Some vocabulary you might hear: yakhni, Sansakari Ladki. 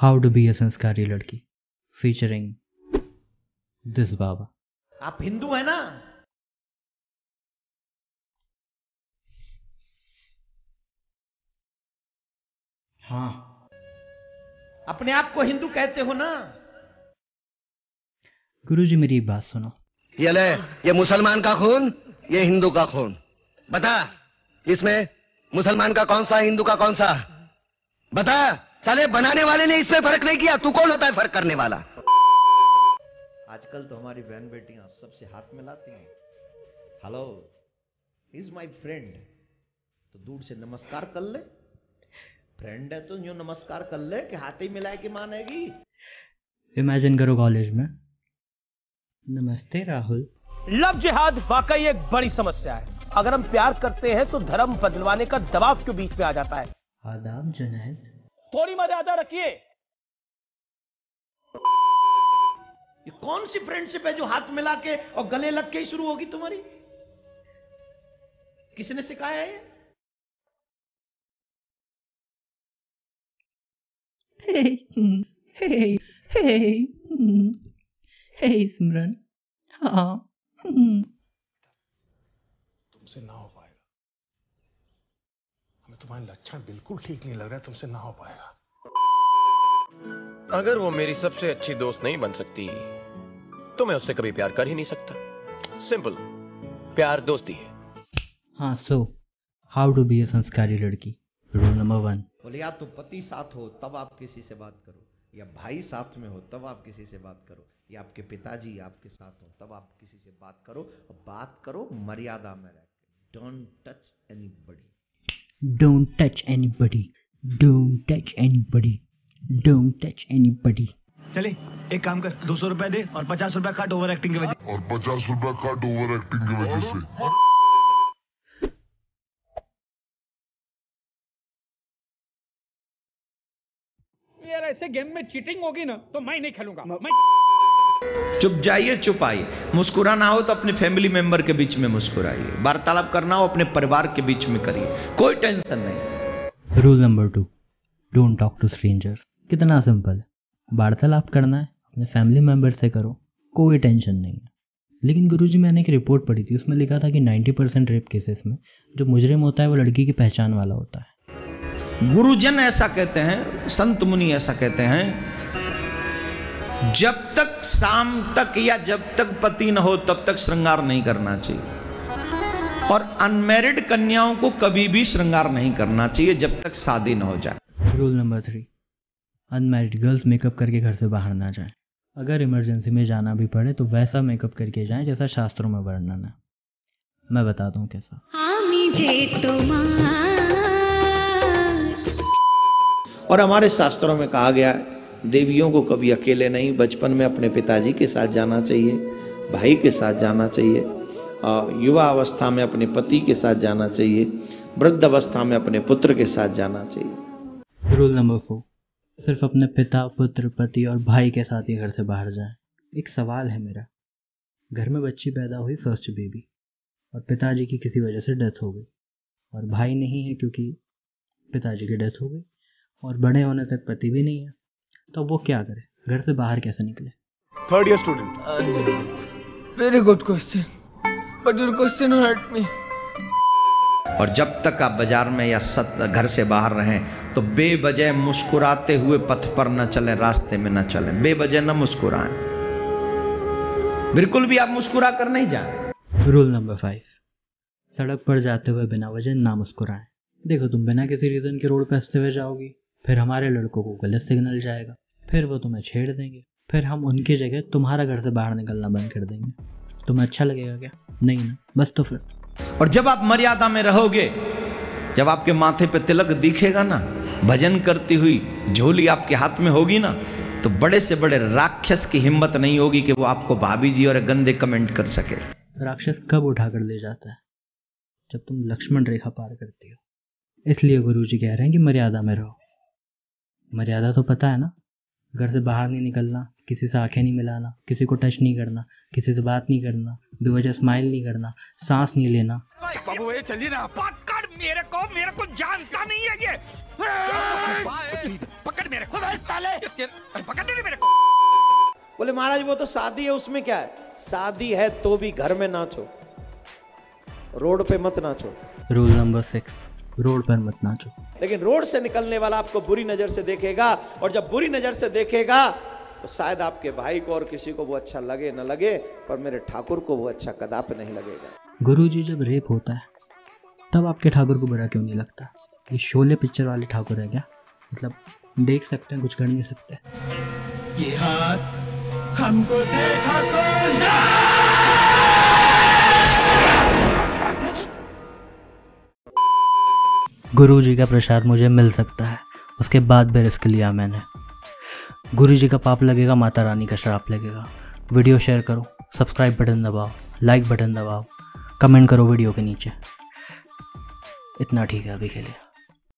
How to be a संस्कारी लड़की featuring this बाबा। आप हिंदू हैं ना? हाँ, अपने आप को हिंदू कहते हो ना। गुरुजी मेरी बात सुनो। ये ले, ये मुसलमान का खून, ये हिंदू का खून। बता इसमें मुसलमान का कौन सा, हिंदू का कौन सा? बता। साले बनाने वाले ने इसमें फर्क नहीं किया, तू कौन होता है फर्क करने वाला? आजकल तो हमारी बहन बेटियां सबसे हाथ मिलाती हैं, हेलो इज माय फ्रेंड, तो दूर से नमस्कार कर ले। फ्रेंड है तो यूं नमस्कार कर ले कि हाथ ही मिलाए के मानेगी। इमेजिन करो कॉलेज में, नमस्ते राहुल। लव जिहाद वाकई एक बड़ी समस्या है। अगर हम प्यार करते हैं तो धर्म बदलवाने का दबाव क्यों बीच में आ जाता है? आदाब जुनैद, थोड़ी मर्यादा रखिए। ये कौन सी फ्रेंडशिप है जो हाथ मिला के और गले लग के ही शुरू होगी तुम्हारी? किसने सिखाया है? हे हे हे हे सिमरन, हाँ तुमसे ना हो पाएगा। तुम्हारे लक्षण बिल्कुल ठीक नहीं लग रहा है, तुमसे ना हो पाएगा। अगर वो मेरी सबसे अच्छी दोस्त नहीं बन सकती तो मैं उससे कभी प्यार कर ही नहीं सकता। सिंपल, प्यार दोस्ती है। हाँ, so how to be a संस्कारी लड़की, रूल नंबर 1। बोले या तो पति साथ हो तब आप किसी से बात करो, या भाई साथ में हो तब आप किसी से बात करो, या आपके पिताजी आपके साथ हो तब आप किसी से बात करो। बात करो मर्यादा में रहकर। Don't touch anybody, Don't touch anybody, don't touch anybody, don't touch anybody। चले एक काम कर, 200 रुपए दे और 50 रुपए काट ओवर एक्टिंग की वजह से। और 50 रुपए काट ओवर एक्टिंग की वजह से। यार ऐसे गेम में चीटिंग होगी ना तो मैं नहीं खेलूंगा। चुप जाइए, चुप आइए। मुस्कुराना हो तो अपने फैमिली मेंबर के बीच में मुस्कुराइए। वार्तालाप करना हो अपने परिवार के बीच में करिए, कोई टेंशन नहीं। Rule number 2, don't talk to strangers. कितना सिंपल है, वार्तालाप करना है अपने फैमिली मेंबर से करो, कोई टेंशन नहीं है। लेकिन गुरुजी मैंने एक रिपोर्ट पढ़ी थी, उसमें लिखा था कि 90% रेप केसेस में जो मुजरिम होता है वो लड़की की पहचान वाला होता है। गुरुजन ऐसा कहते हैं, संत मुनि ऐसा कहते हैं। जब तक शाम तक या जब तक पति न हो तब तक श्रृंगार नहीं करना चाहिए, और अनमैरिड कन्याओं को कभी भी श्रृंगार नहीं करना चाहिए जब तक शादी न हो जाए। Rule number 3, unmarried girls makeup करके घर से बाहर ना जाएं। अगर इमरजेंसी में जाना भी पड़े तो वैसा मेकअप करके जाएं जैसा शास्त्रों में वर्णन है। मैं बताता हूँ कैसा। और हमारे शास्त्रों में कहा गया है देवियों को कभी अकेले नहीं, बचपन में अपने पिताजी के साथ जाना चाहिए, भाई के साथ जाना चाहिए, और युवा अवस्था में अपने पति के साथ जाना चाहिए, वृद्ध अवस्था में अपने पुत्र के साथ जाना चाहिए। रूल नंबर 4, सिर्फ अपने पिता, पुत्र, पति और भाई के साथ ही घर से बाहर जाएं। एक सवाल है मेरा, घर में बच्ची पैदा हुई, फर्स्ट बेबी, और पिताजी की किसी वजह से डेथ हो गई, और भाई नहीं है क्योंकि पिताजी की डेथ हो गई, और बड़े होने तक पति भी नहीं है, तो वो क्या करे? घर से बाहर कैसे निकले? Third year student. Very good question, but your question hurt me. और जब तक आप बाजार में या घर से बाहर रहें तो बेवजह मुस्कुराते हुए पथ पर न चलें, रास्ते में न चलें, बेवजह न मुस्कुराएं, बिल्कुल भी आप मुस्कुरा कर नहीं जाएं। रूल नंबर 5, सड़क पर जाते हुए बिना वजह ना मुस्कुराएं। देखो तुम बिना किसी रीजन के रोड पर हंसते हुए जाओगी, फिर हमारे लड़कों को गलत सिग्नल जाएगा, फिर वो तुम्हें छेड़ देंगे, फिर हम उनकी जगह तुम्हारा घर से बाहर निकलना बंद कर देंगे। तुम्हें अच्छा लगेगा क्या? नहीं ना, बस तो फिर। और जब आप मर्यादा में रहोगे, जब आपके माथे पे तिलक दिखेगा ना, भजन करती हुई झोली आपके हाथ में होगी ना, तो बड़े से बड़े राक्षस की हिम्मत नहीं होगी कि वो आपको भाभी जी और गंदे कमेंट कर सके। राक्षस कब उठा कर ले जाता है? जब तुम लक्ष्मण रेखा पार करती हो। इसलिए गुरु जी कह रहे हैं कि मर्यादा में रहो। मर्यादा तो पता है ना, घर से बाहर नहीं निकलना, किसी से आंखें नहीं मिलाना, किसी को टच नहीं करना, किसी से बात नहीं करना, बेवजह स्माइल नहीं करना, सांस नहीं लेना। बाबू ये चलिए ना, बात काट मेरे को जानता नहीं है ये। पकड़ मेरे को, पकड़ नहीं मेरे को। बोले महाराज वो तो शादी है, उसमें क्या है, शादी है तो भी घर में नाचो, रोड पे मत नाचो। रूल नंबर 6, रोड पर मत नाचो। लेकिन रोड से निकलने वाला आपको बुरी नजर से देखेगा, और जब बुरी नजर से देखेगा तो शायद आपके भाई को और किसी को वो अच्छा लगे न लगे, पर मेरे ठाकुर को वो अच्छा कदापि नहीं लगेगा। गुरुजी जब रेप होता है तब आपके ठाकुर को बुरा क्यों नहीं लगता? ये शोले पिक्चर वाले ठाकुर है क्या? मतलब देख सकते हैं, कुछ कर नहीं सकते। ये हाथ हमको दे ठाकुर। गुरुजी का प्रसाद मुझे मिल सकता है, उसके बाद भी रिस्क लिया मैंने। गुरुजी का पाप लगेगा, माता रानी का श्राप लगेगा। वीडियो शेयर करो, सब्सक्राइब बटन दबाओ, लाइक बटन दबाओ, कमेंट करो वीडियो के नीचे। इतना ठीक है अभी के लिए।